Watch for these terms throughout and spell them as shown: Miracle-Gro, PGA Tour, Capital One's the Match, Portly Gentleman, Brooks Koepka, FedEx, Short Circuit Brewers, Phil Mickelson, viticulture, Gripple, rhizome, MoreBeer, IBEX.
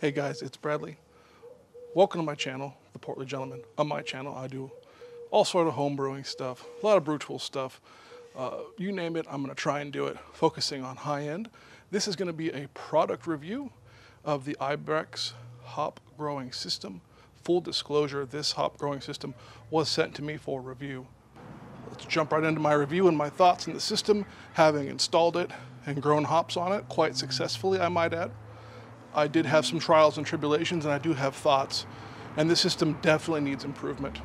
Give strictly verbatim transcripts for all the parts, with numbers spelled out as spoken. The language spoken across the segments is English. Hey guys, it's Bradley. Welcome to my channel, The Portly Gentleman. On my channel, I do all sort of home brewing stuff, a lot of brew tool stuff. Uh, you name it, I'm gonna try and do it, focusing on high end. This is gonna be a product review of the I BEX hop growing system. Full disclosure, this hop growing system was sent to me for review. Let's jump right into my review and my thoughts on the system, having installed it and grown hops on it quite successfully, I might add. I did have some trials and tribulations, and I do have thoughts, and this system definitely needs improvement.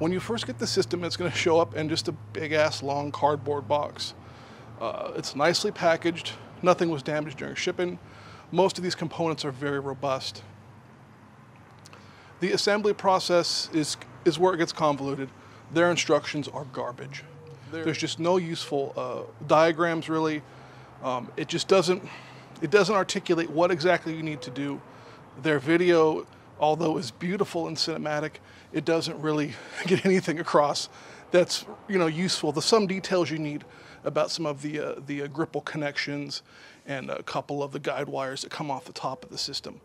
When you first get the system, it's going to show up in just a big ass long cardboard box. Uh, it's nicely packaged. Nothing was damaged during shipping. Most of these components are very robust. The assembly process is, is where it gets convoluted. Their instructions are garbage. There's just no useful uh, diagrams really. Um, it just doesn't, it doesn't articulate what exactly you need to do. Their video, although it's beautiful and cinematic, it doesn't really get anything across that's, you know, useful. There's some details you need about some of the, uh, the uh, gripple connections and a couple of the guide wires that come off the top of the system.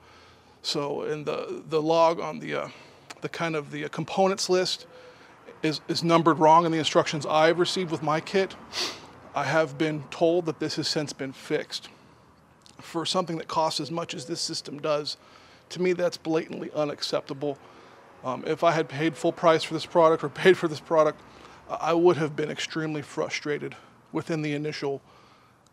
So, and the, the log on the, uh, the kind of the components list is, is numbered wrong in the instructions I've received with my kit. I have been told that this has since been fixed. For something that costs as much as this system does, to me, that's blatantly unacceptable. Um, if I had paid full price for this product or paid for this product, I would have been extremely frustrated within the initial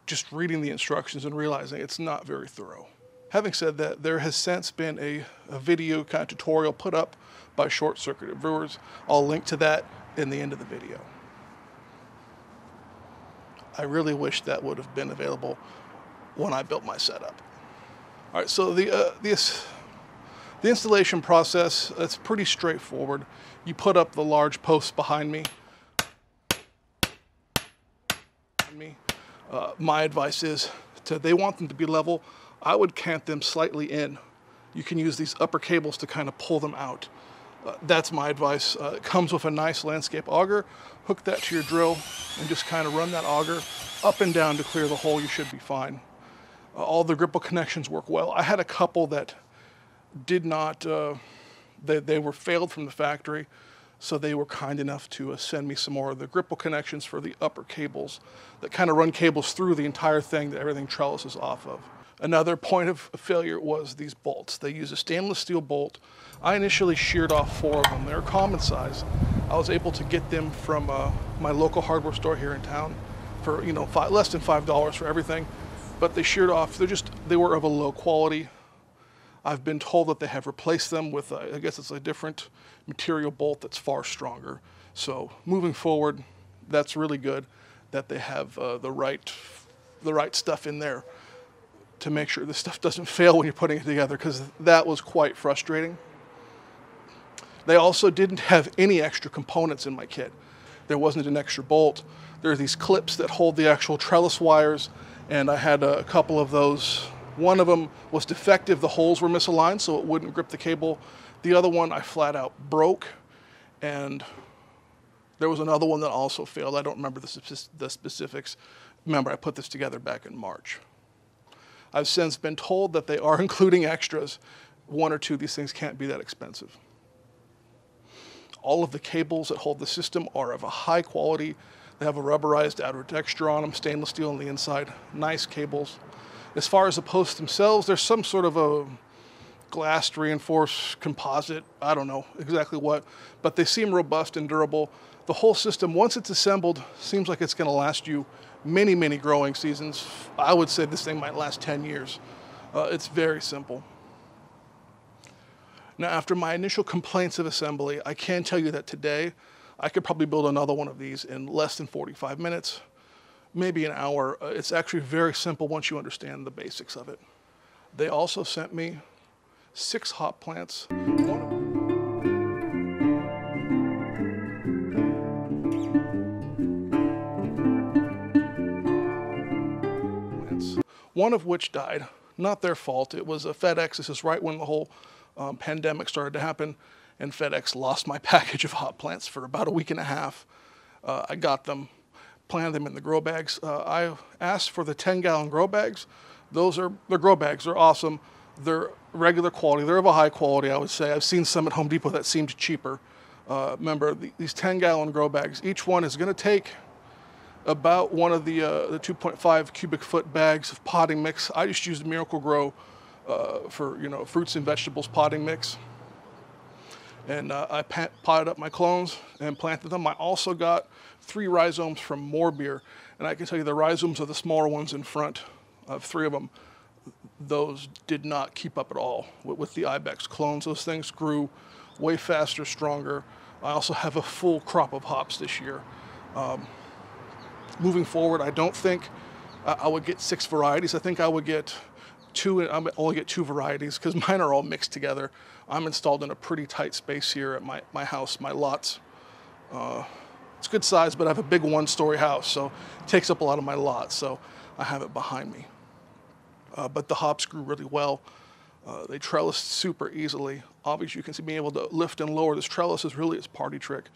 just reading the instructions and realizing it's not very thorough. Having said that, there has since been a, a video kind of tutorial put up by Short Circuit Brewers. I'll link to that in the end of the video. I really wish that would have been available when I built my setup. All right, so the, uh, this, The installation process, it's pretty straightforward. You put up the large posts behind me. Uh, my advice is, to, they want them to be level. I would cant them slightly in. You can use these upper cables to kind of pull them out. Uh, that's my advice. Uh, it comes with a nice landscape auger. Hook that to your drill and just kind of run that auger up and down to clear the hole. You should be fine. Uh, all the gripple connections work well. I had a couple that did not, uh, they, they were failed from the factory, so they were kind enough to uh, send me some more of the gripple connections for the upper cables that kind of run cables through the entire thing that everything trellises off of. Another point of failure was these bolts. They use a stainless steel bolt. I initially sheared off four of them. They're common size. I was able to get them from uh, my local hardware store here in town for, you know, five, less than five dollars for everything, but they sheared off. They're just, they were of a low quality. I've been told that they have replaced them with, a, I guess it's a different material bolt that's far stronger. So moving forward, that's really good that they have uh, the right, the right stuff in there to make sure this stuff doesn't fail when you're putting it together, because that was quite frustrating. They also didn't have any extra components in my kit. There wasn't an extra bolt. There are these clips that hold the actual trellis wires, and I had a couple of those. One of them was defective, the holes were misaligned so it wouldn't grip the cable. The other one I flat out broke, and there was another one that also failed. I don't remember the, the specifics. Remember, I put this together back in March. I've since been told that they are including extras. One or two of these things can't be that expensive. All of the cables that hold the system are of a high quality. They have a rubberized outer texture on them, stainless steel on the inside, nice cables. As far as the posts themselves, there's some sort of a glass reinforced composite. I don't know exactly what, but they seem robust and durable. The whole system, once it's assembled, seems like it's going to last you many, many growing seasons. I would say this thing might last ten years. Uh, it's very simple. Now, after my initial complaints of assembly, I can tell you that today I could probably build another one of these in less than forty-five minutes. Maybe an hour. It's actually very simple once you understand the basics of it. They also sent me six hop plants. One one of which died. Not their fault. It was a FedEx. This is right when the whole um, pandemic started to happen, and FedEx lost my package of hop plants for about a week and a half. Uh, I got them, planted them in the grow bags. Uh, I asked for the ten gallon grow bags. Those are, they're grow bags, they're awesome. They're regular quality, they're of a high quality, I would say. I've seen some at Home Depot that seemed cheaper. Uh, remember, the, these ten gallon grow bags, each one is gonna take about one of the, uh, the two point five cubic foot bags of potting mix. I just used Miracle-Gro uh, for, you know, fruits and vegetables potting mix. And uh, I potted up my clones and planted them. I also got three rhizomes from MoreBeer, and I can tell you the rhizomes are the smaller ones in front of three of them. Those did not keep up at all with, with the I BEX clones. Those things grew way faster, stronger. I also have a full crop of hops this year. Um, moving forward, I don't think I, I would get six varieties. I think I would get two, I only get two varieties because mine are all mixed together. I'm installed in a pretty tight space here at my, my house, my lots. Uh, it's good size, but I have a big one-story house, so it takes up a lot of my lot, so I have it behind me. Uh, but the hops grew really well. Uh, they trellised super easily. Obviously, you can see being able to lift and lower this trellis is really its party trick.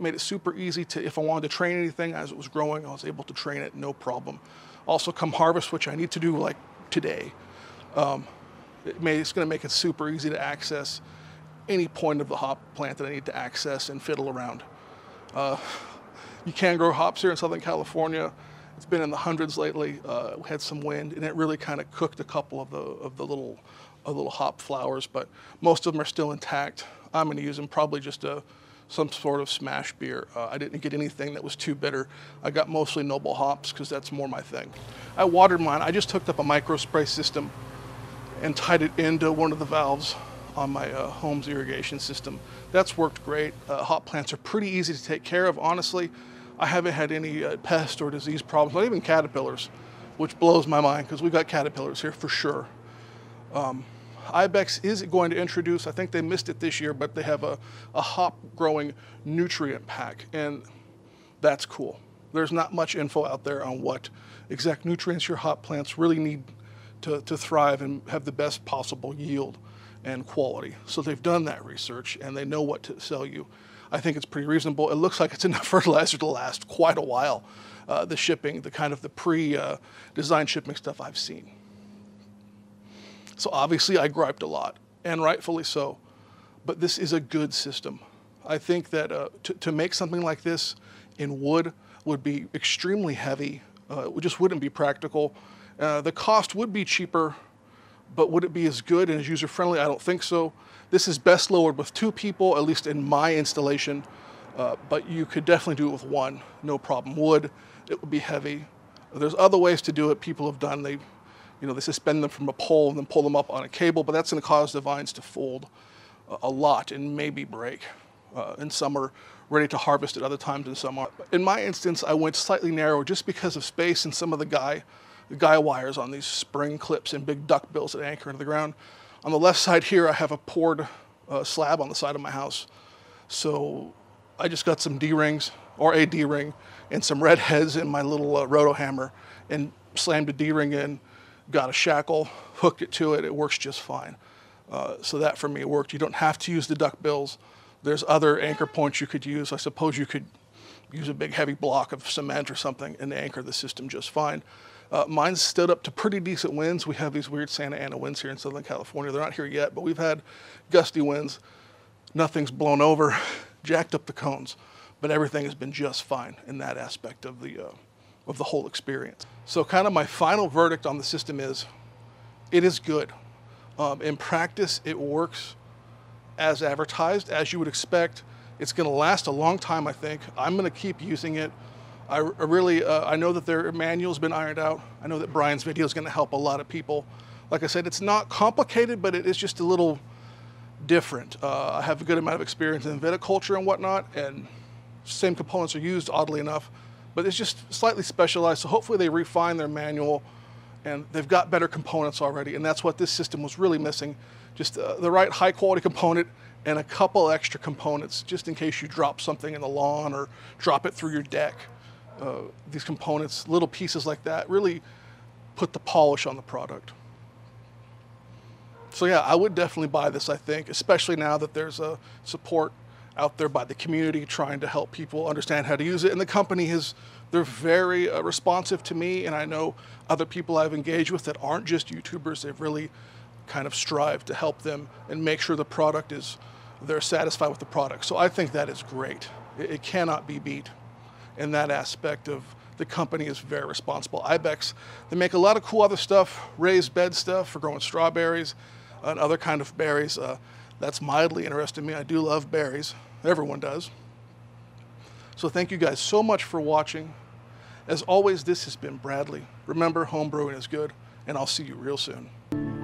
Made it super easy to, if I wanted to train anything as it was growing, I was able to train it, no problem. Also come harvest, which I need to do like today, um, it made, it's gonna make it super easy to access any point of the hop plant that I need to access and fiddle around. Uh, you can grow hops here in Southern California. It's been in the hundreds lately, uh, we had some wind and it really kind of cooked a couple of the, of the little, of little hop flowers, but most of them are still intact. I'm gonna use them probably just a some sort of smash beer. Uh, I didn't get anything that was too bitter. I got mostly noble hops because that's more my thing. I watered mine. I just hooked up a micro spray system and tied it into one of the valves on my uh, home's irrigation system. That's worked great. Uh, hop plants are pretty easy to take care of, honestly. I haven't had any uh, pest or disease problems, not even caterpillars, which blows my mind because we've got caterpillars here for sure. Um, I BEX is going to introduce, I think they missed it this year, but they have a, a hop growing nutrient pack, and that's cool. There's not much info out there on what exact nutrients your hop plants really need to, to thrive and have the best possible yield and quality. So they've done that research and they know what to sell you. I think it's pretty reasonable. It looks like it's enough fertilizer to last quite a while. Uh, the shipping, the kind of the pre-design uh, shipping stuff I've seen. So obviously I griped a lot, and rightfully so, but this is a good system. I think that uh, to, to make something like this in wood would be extremely heavy. Uh, it just wouldn't be practical. Uh, the cost would be cheaper, but would it be as good and as user-friendly? I don't think so. This is best lowered with two people, at least in my installation, uh, but you could definitely do it with one, no problem. Wood, it would be heavy. There's other ways to do it people have done. They, You know, they suspend them from a pole and then pull them up on a cable, but that's going to cause the vines to fold a lot and maybe break. Uh, and some are ready to harvest at other times and some aren't. In my instance, I went slightly narrower just because of space and some of the guy, the guy wires on these spring clips and big duckbills that anchor into the ground. On the left side here, I have a poured uh, slab on the side of my house. So I just got some D-rings or a D-ring and some red heads in my little uh, roto hammer and slammed a D-ring in. Got a shackle, hooked it to it, it works just fine. Uh, so that for me worked. You don't have to use the duck bills. There's other anchor points you could use. I suppose you could use a big heavy block of cement or something and anchor the system just fine. Uh, mine stood up to pretty decent winds. We have these weird Santa Ana winds here in Southern California. They're not here yet, but we've had gusty winds. Nothing's blown over, jacked up the cones. but everything has been just fine in that aspect of the, uh, of the whole experience. So kind of my final verdict on the system is, it is good. Um, in practice, it works as advertised, as you would expect. It's gonna last a long time, I think. I'm gonna keep using it. I, I really, uh, I know that their manual's been ironed out. I know that Brian's video is gonna help a lot of people. Like I said, it's not complicated, but it is just a little different. Uh, I have a good amount of experience in viticulture and whatnot, and same components are used, oddly enough, but it's just slightly specialized, so hopefully they refine their manual and they've got better components already, and that's what this system was really missing. Just uh, the right high-quality component and a couple extra components, just in case you drop something in the lawn or drop it through your deck. Uh, these components, little pieces like that, really put the polish on the product. So yeah, I would definitely buy this, I think, especially now that there's a support out there by the community trying to help people understand how to use it. And the company is, they're very uh, responsive to me, and I know other people I've engaged with that aren't just YouTubers. They've really kind of strived to help them and make sure the product is, they're satisfied with the product. So I think that is great. It, it cannot be beat in that aspect of the company is very responsible. I BEX, they make a lot of cool other stuff, raised bed stuff for growing strawberries and other kind of berries. Uh, that's mildly interesting to me. I do love berries. Everyone does. So thank you guys so much for watching. As always, this has been Bradley. Remember, home brewing is good, and I'll see you real soon.